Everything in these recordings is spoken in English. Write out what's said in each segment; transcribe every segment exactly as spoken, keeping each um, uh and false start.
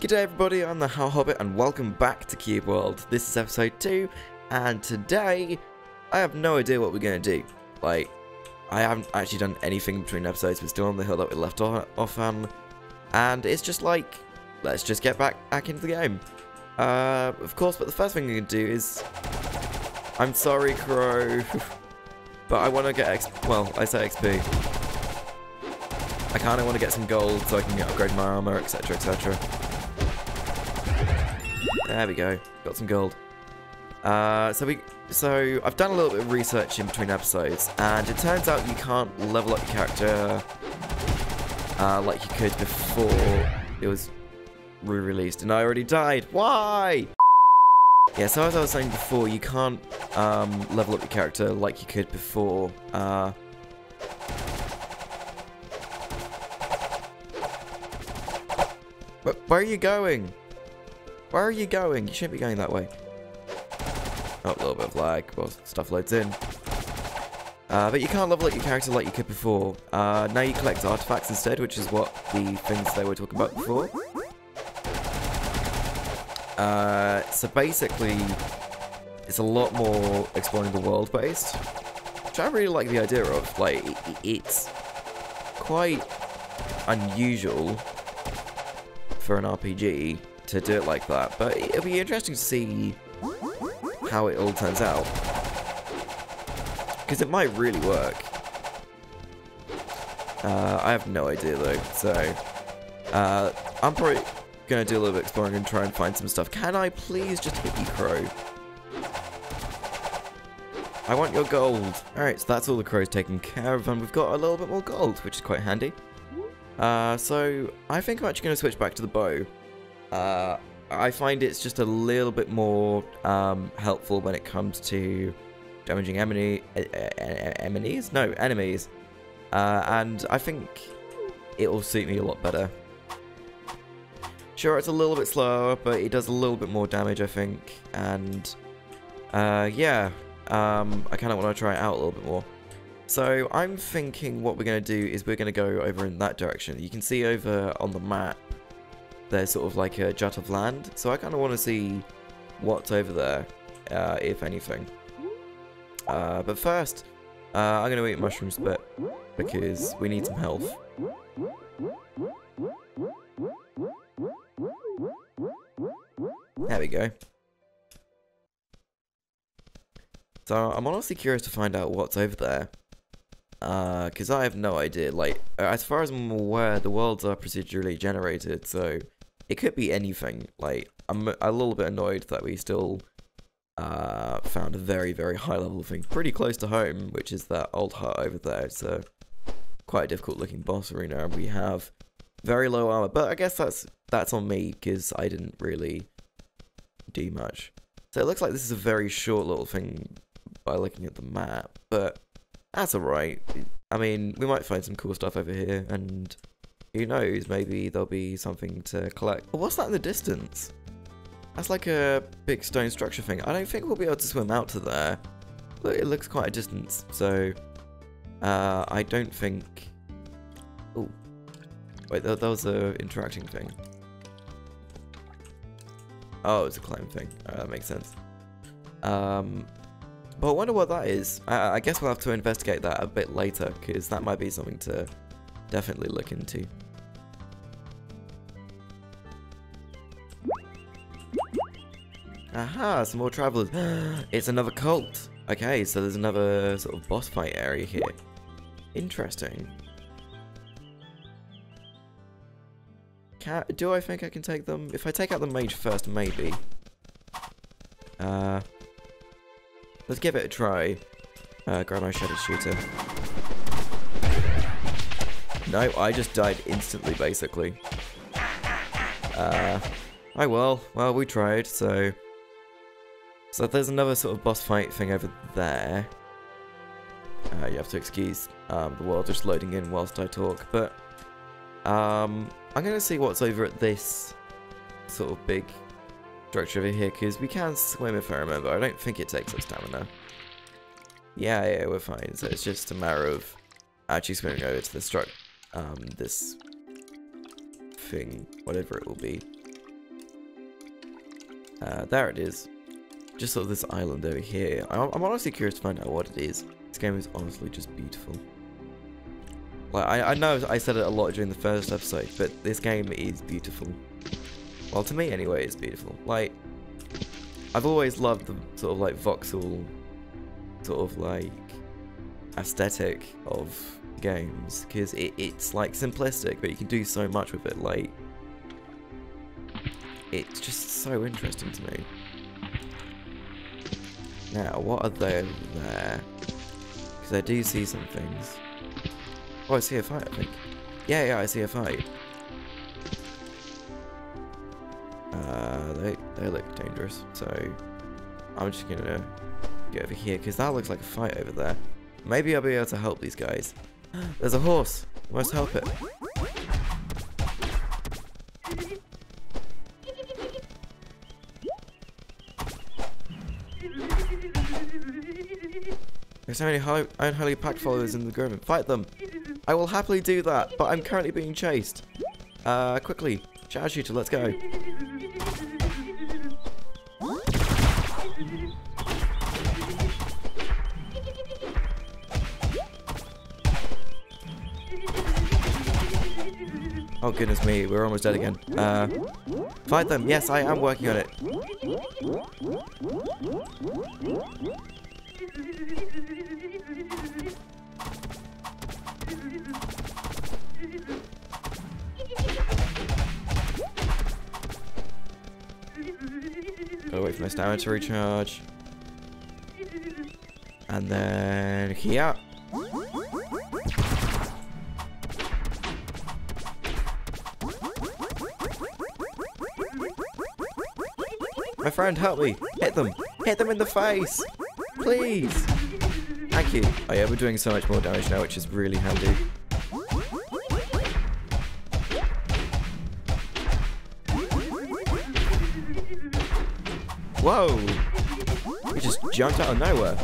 G'day everybody, I'm the How Hobbit and welcome back to Cube World. This is episode two, and today I have no idea what we're going to do. Like, I haven't actually done anything between episodes. We're still on the hill that we left off on, and it's just like, let's just get back, back into the game. Uh, of course, but the first thing we're going to do is, I'm sorry Crow, but I want to get, X well, I say X P. I kind of want to get some gold so I can upgrade my armor, etc, et cetera. There we go, got some gold. Uh, so we, so I've done a little bit of research in between episodes, and it turns out you can't level up your character uh, like you could before it was re-released, and I already died. Why? Yeah, so as I was saying before, you can't um, level up your character like you could before. Uh, where are you going? Where are you going? You shouldn't be going that way. Oh, a little bit of lag while stuff loads in. Uh, but you can't level up your character like you could before. Uh, now you collect artifacts instead, which is what the things they were talking about before. Uh, so basically, it's a lot more exploring the world based, which I really like the idea of. Like, it's quite unusual for an R P G to do it like that, but it'll be interesting to see how it all turns out, because it might really work. Uh, I have no idea though, so uh, I'm probably going to do a little bit of exploring and try and find some stuff. Can I please just hit you, Crow? I want your gold. Alright, so that's all the Crow's taken care of, and we've got a little bit more gold, which is quite handy. Uh, so I think I'm actually going to switch back to the bow. Uh, I find it's just a little bit more um, helpful when it comes to damaging enemy, uh, enemies? No, enemies. Uh, and I think it will suit me a lot better. Sure, it's a little bit slower, but it does a little bit more damage, I think. And uh, yeah, um, I kind of want to try it out a little bit more. So I'm thinking what we're going to do is we're going to go over in that direction. You can see over on the map, there's sort of like a jut of land, so I kind of want to see what's over there, uh, if anything. Uh, but first, uh, I'm going to eat mushroom spit, because we need some health. There we go. So I'm honestly curious to find out what's over there, because uh, I have no idea. Like, as far as I'm aware, the worlds are procedurally generated, so it could be anything. Like, I'm a little bit annoyed that we still uh, found a very, very high level thing pretty close to home, which is that old hut over there. It's a quite a difficult looking boss arena, and we have very low armor, but I guess that's that's on me, because I didn't really do much. So it looks like this is a very short little thing by looking at the map, but that's alright. I mean, we might find some cool stuff over here, and who knows, maybe there'll be something to collect. Oh, what's that in the distance? That's like a big stone structure thing. I don't think we'll be able to swim out to there, but it looks quite a distance, so uh, I don't think... Oh, wait, that, that was an interacting thing. Oh, it's a climb thing. All right, that makes sense. Um... But I wonder what that is. I, I guess we'll have to investigate that a bit later, because that might be something to definitely look into. Aha, some more travelers. It's another cult. Okay, so there's another sort of boss fight area here. Interesting. Can, do I think I can take them? If I take out the mage first, maybe. Uh... Let's give it a try. Uh, Granite Shadow Shooter. No, I just died instantly, basically. Uh, I will. Well, we tried, so... So there's another sort of boss fight thing over there. Uh, you have to excuse um, the world just loading in whilst I talk, but... Um, I'm going to see what's over at this sort of big... structure over here, because we can swim if I remember. I don't think it takes up stamina. Yeah, yeah, we're fine. So it's just a matter of actually swimming over to the struct, um, this thing, whatever it will be. Uh, there it is. Just sort of this island over here. I'm, I'm honestly curious to find out what it is. This game is honestly just beautiful. Like, I, I know I said it a lot during the first episode, but this game is beautiful. Well, to me anyway, it's beautiful. Like, I've always loved the sort of like voxel, sort of like aesthetic of games, because it, it's like simplistic, but you can do so much with it. Like, it's just so interesting to me. Now, what are they over there? Because I do see some things. Oh, I see a fight, I think. Yeah, yeah, I see a fight. Uh, they, they look dangerous, so I'm just gonna get over here, because that looks like a fight over there. Maybe I'll be able to help these guys. There's a horse! I must help it. There's so many unholy pack followers in the Grim. Fight them! I will happily do that, but I'm currently being chased. Uh, quickly, Shadow Shooter, let's go. Oh goodness me, we're almost dead again. Uh, fight them, yes, I am working on it. Gotta wait for my stamina to recharge. And then here. My friend, help me! Hit them! Hit them in the face! Please! Thank you. Oh yeah, we're doing so much more damage now, which is really handy. Whoa! We just jumped out of nowhere.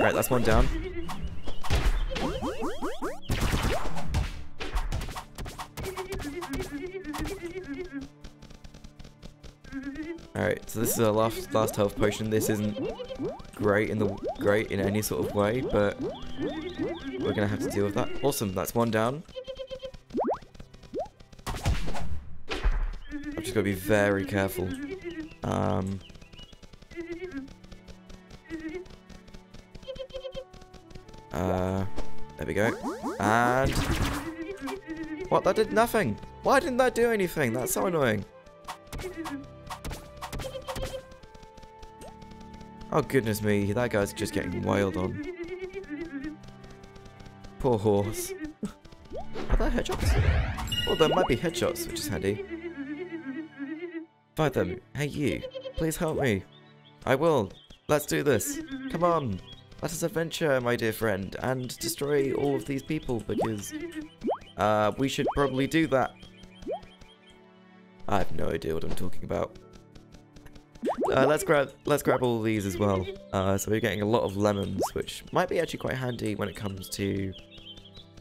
Right, that's one down. Alright, so this is our last last health potion. This isn't great in the great in any sort of way, but we're gonna have to deal with that. Awesome, that's one down. I've just gotta be very careful. Um Uh there we go. And what, that did nothing! Why didn't that do anything? That's so annoying. Oh goodness me, that guy's just getting wailed on. Poor horse. Are there headshots? Well, there might be headshots, which is handy. Fight them. Hey you, please help me. I will. Let's do this. Come on. Let us adventure, my dear friend, and destroy all of these people, because uh, we should probably do that. I have no idea what I'm talking about. Uh, let's grab let's grab all these as well. Uh, so we're getting a lot of lemons, which might be actually quite handy when it comes to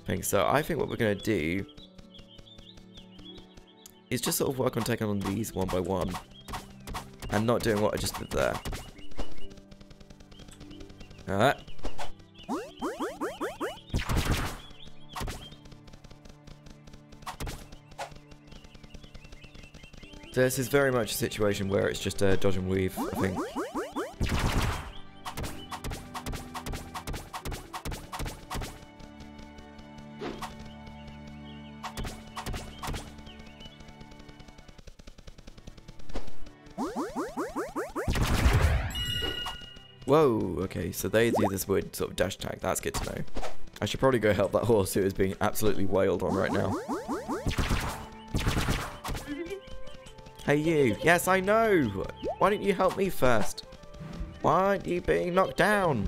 things. So I think what we're going to do is just sort of work on taking on these one by one and not doing what I just did there. Alright. So this is very much a situation where it's just a dodge and weave, I think. Whoa, okay, so they do this weird sort of dash tag, that's good to know. I should probably go help that horse who is being absolutely wailed on right now. Hey you, yes I know, why don't you help me first? Why aren't you being knocked down?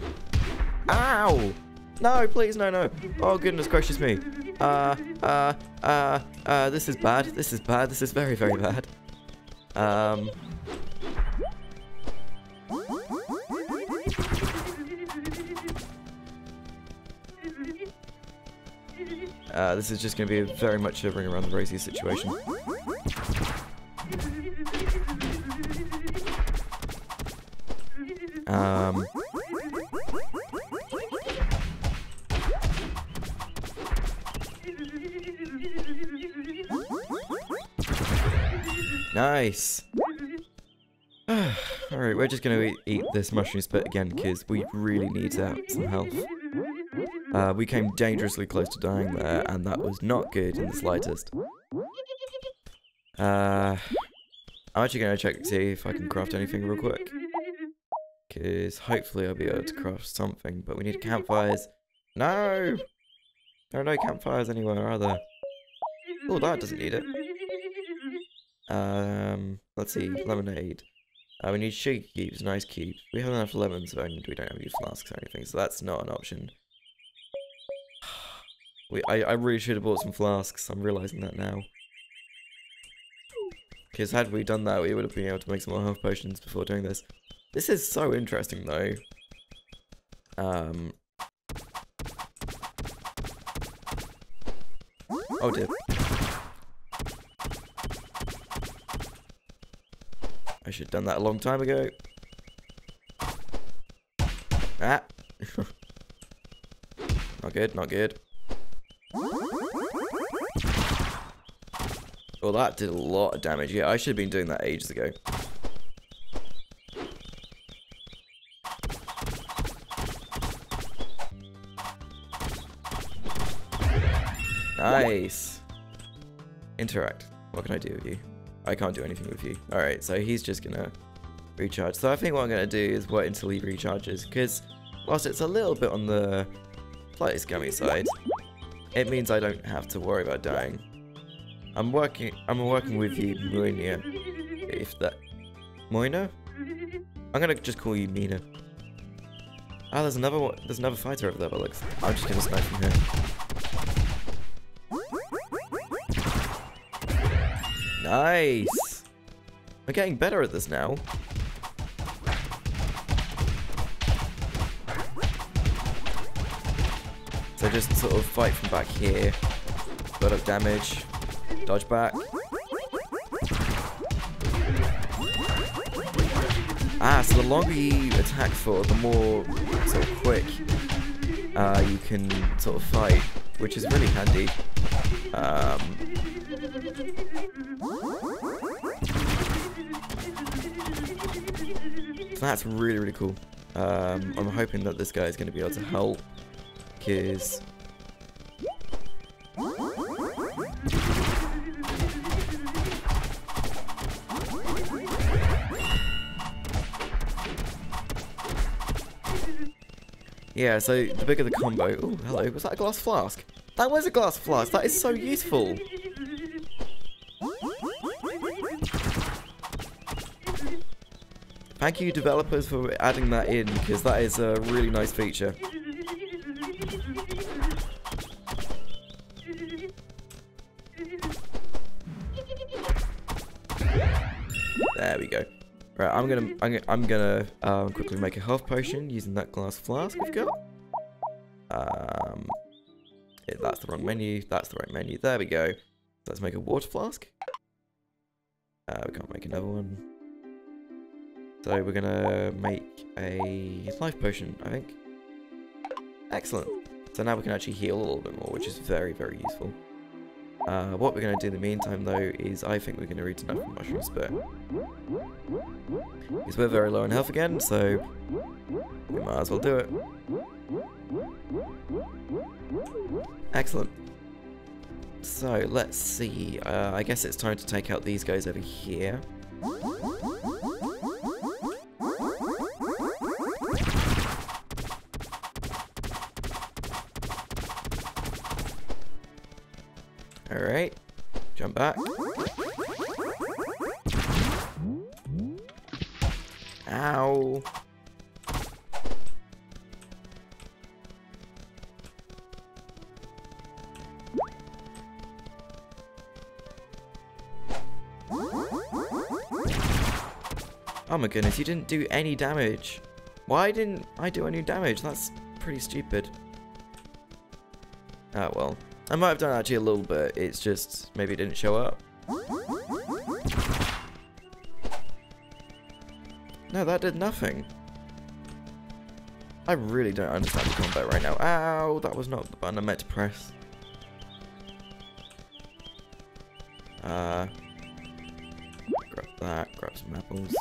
Ow! No, please, no, no. Oh goodness gracious me. Uh, uh, uh, uh, this is bad, this is bad, this is very, very bad. Um. Uh, this is just going to be very much a ring around the rosy situation. Um, nice. Alright, we're just going to eat, eat this mushroom spit again because we really need that, some health. Uh, we came dangerously close to dying there, and that was not good in the slightest. Uh, I'm actually going to check to see if I can craft anything real quick. Because hopefully I'll be able to craft something, but we need campfires. No! There are no campfires anywhere, are there? Oh, that doesn't need it. Um, let's see, lemonade. Uh, we need sugar cubes and ice cubes. We have enough lemons, but we don't have any flasks or anything, so that's not an option. We, I, I really should have bought some flasks, I'm realising that now. Because had we done that, we would have been able to make some more health potions before doing this. This is so interesting, though. Um. Oh dear. I should have done that a long time ago. Ah. Not good, not good. Well, that did a lot of damage. Yeah, I should have been doing that ages ago. Nice. Interact. What can I do with you? I can't do anything with you. Alright, so he's just gonna recharge. So I think what I'm gonna do is wait until he recharges, because whilst it's a little bit on the slightly scummy side, it means I don't have to worry about dying. I'm working. I'm working with you, Moina. If that, Moina. I'm gonna just call you Mina. Ah, oh, there's another one. There's another fighter over there. But looks. I'm just gonna snipe from here. Nice. We're getting better at this now. So just sort of fight from back here. A lot of damage. Dodge back. Ah, so the longer you attack for, the more sort of quick uh, you can sort of fight, which is really handy. Um, so that's really, really cool. Um, I'm hoping that this guy is going to be able to help, because... yeah, so the bigger the combo... Oh, hello. Was that a glass flask? That was a glass flask. That is so useful. Thank you, developers, for adding that in, because that is a really nice feature. There we go. Right, I'm gonna, I'm gonna, I'm gonna um, quickly make a health potion using that glass flask we've got. Um, yeah, that's the wrong menu. That's the right menu. There we go. Let's make a water flask. Uh, we can't make another one. So we're gonna make a life potion, I think. Excellent. So now we can actually heal a little bit more, which is very, very useful. Uh, what we're going to do in the meantime, though, is I think we're going to eat enough mushroom spit. Because we're very low on health again, so we might as well do it. Excellent. So, let's see. Uh, I guess it's time to take out these guys over here. Alright, jump back. Ow. Oh my goodness, you didn't do any damage. Why didn't I do any damage? That's pretty stupid. Ah, well. I might have done actually a little bit, it's just maybe it didn't show up. No, that did nothing. I really don't understand the combat right now. Ow, that was not the button I meant to press. Uh, grab that, grab some apples.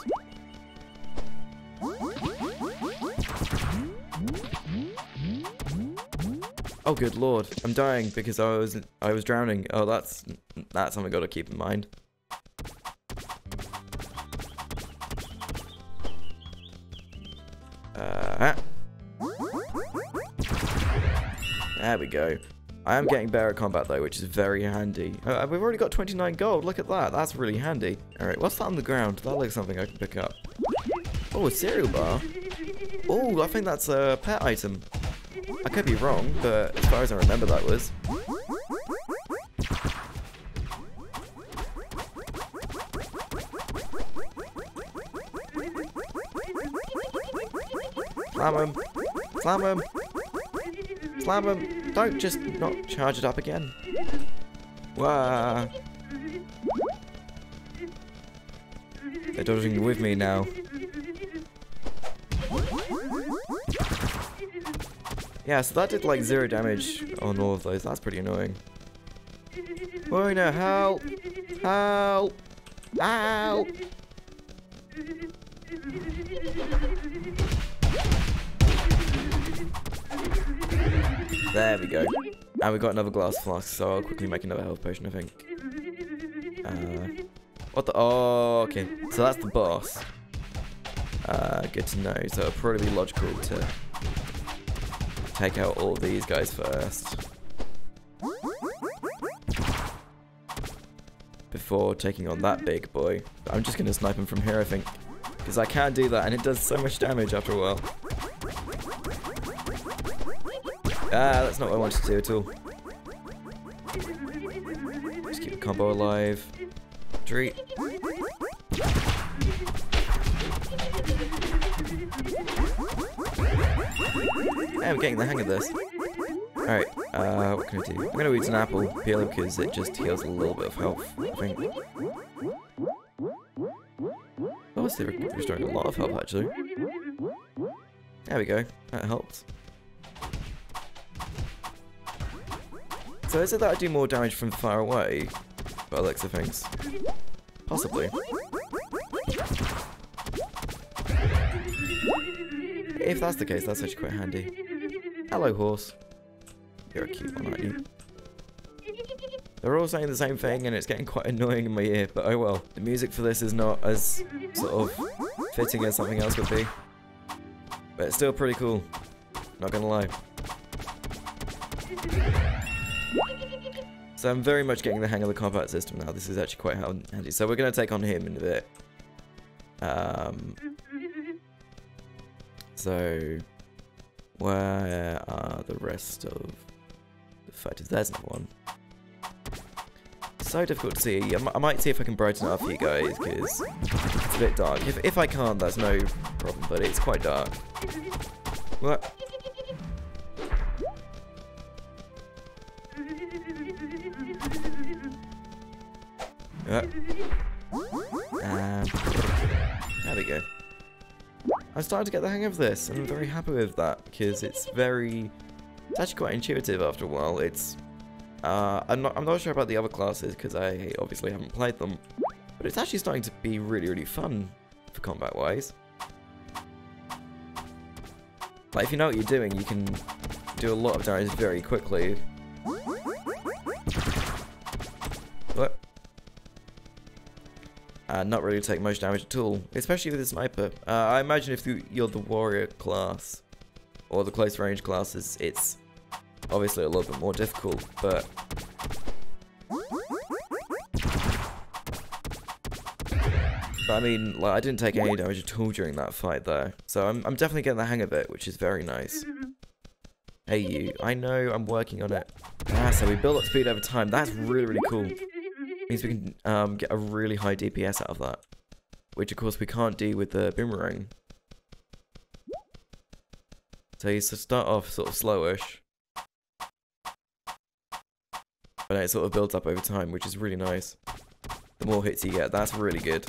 Oh, good lord. I'm dying because I was I was drowning. Oh, that's that's something I've got to keep in mind. Uh, there we go. I am getting better at combat though, which is very handy. Uh, we've already got twenty-nine gold. Look at that. That's really handy. All right, what's that on the ground? That looks something I can pick up. Oh, a cereal bar. Oh, I think that's a pet item. I could be wrong, but as far as I remember, that was. Slam him! Slam him! Slam him! Don't just not charge it up again. Wow! They're dodging with me now. Yeah, so that did like zero damage on all of those. That's pretty annoying. Oh no, help! Help! Help! There we go. And we got another glass flask, so I'll quickly make another health potion, I think. Uh, what the? Oh, okay. So that's the boss. Uh, good to know. So it'll probably be logical to take out all these guys first before taking on that big boy. I'm just gonna snipe him from here, I think, because I can do that and it does so much damage after a while. Ah, that's not what I wanted to do at all. Just keep the combo alive. Treat. Hey, I'm getting the hang of this. Alright, uh, what can I do? I'm gonna eat an apple peel because it just heals a little bit of health, I think. Obviously, we're restoring a lot of health, actually. There we go, that helps. So is it that I do more damage from far away? By the looks of things. Possibly. If that's the case, that's actually quite handy. Hello, horse. You're a cute one, aren't you? They're all saying the same thing, and it's getting quite annoying in my ear, but oh well. The music for this is not as sort of fitting as something else would be. But it's still pretty cool. Not gonna lie. So I'm very much getting the hang of the combat system now. This is actually quite handy. So we're gonna take on him in a bit. Um... So, where are the rest of the fighters? There's another one. So difficult to see. I, m I might see if I can brighten it up for you guys, because it's a bit dark. If, if I can't, that's no problem, but it's quite dark. What? What? Um, there we go. I'm starting to get the hang of this, and I'm very happy with that, because it's very... It's actually quite intuitive after a while. It's... Uh, I'm, not, I'm not sure about the other classes, because I obviously haven't played them. But it's actually starting to be really, really fun, for combat-wise. Like, if you know what you're doing, you can do a lot of damage very quickly. What? Uh, not really take much damage at all, especially with a sniper. Uh, I imagine if you're the warrior class or the close range classes, it's obviously a little bit more difficult, but but I mean, like, I didn't take any damage at all during that fight though, so I'm, I'm definitely getting the hang of it, which is very nice. Hey you, I know I'm working on it. Ah, so we build up speed over time. That's really, really cool. Means we can um, get a really high D P S out of that, which of course we can't do with the boomerang. So you start off sort of slowish, but it sort of builds up over time, which is really nice. The more hits you get, that's really good.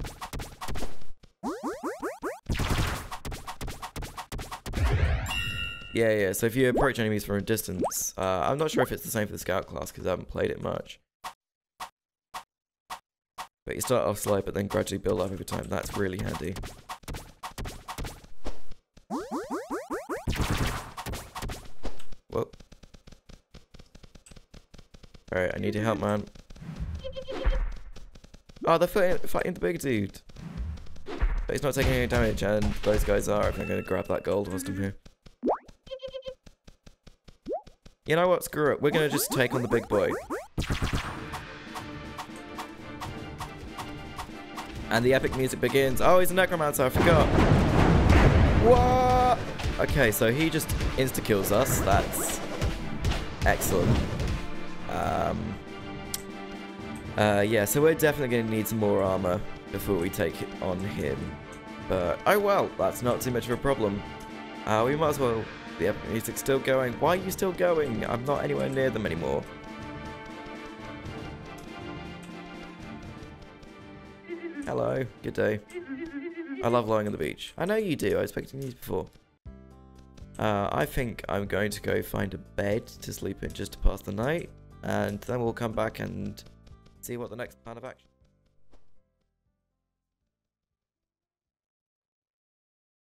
Yeah, yeah. So if you approach enemies from a distance, uh, I'm not sure if it's the same for the scout class because I haven't played it much. But you start off slow, but then gradually build up over time. That's really handy. Whoa. Alright, I need your help, man. Oh, they're fighting, fighting the big dude. But he's not taking any damage, and those guys are. If I'm going to grab that gold wisdom here. You know what? Screw it. We're going to just take on the big boy. And the epic music begins. Oh, he's a necromancer. I forgot. What? Okay, so he just insta-kills us. That's excellent. Um... Uh, yeah, so we're definitely going to need some more armor before we take it on him. But, oh well, that's not too much of a problem. Uh, we might as well... The epic music's still going. Why are you still going? I'm not anywhere near them anymore. Hello, good day. I love lying on the beach. I know you do, I was expecting these before. Uh, I think I'm going to go find a bed to sleep in just to pass the night. And then we'll come back and... see what the next plan of action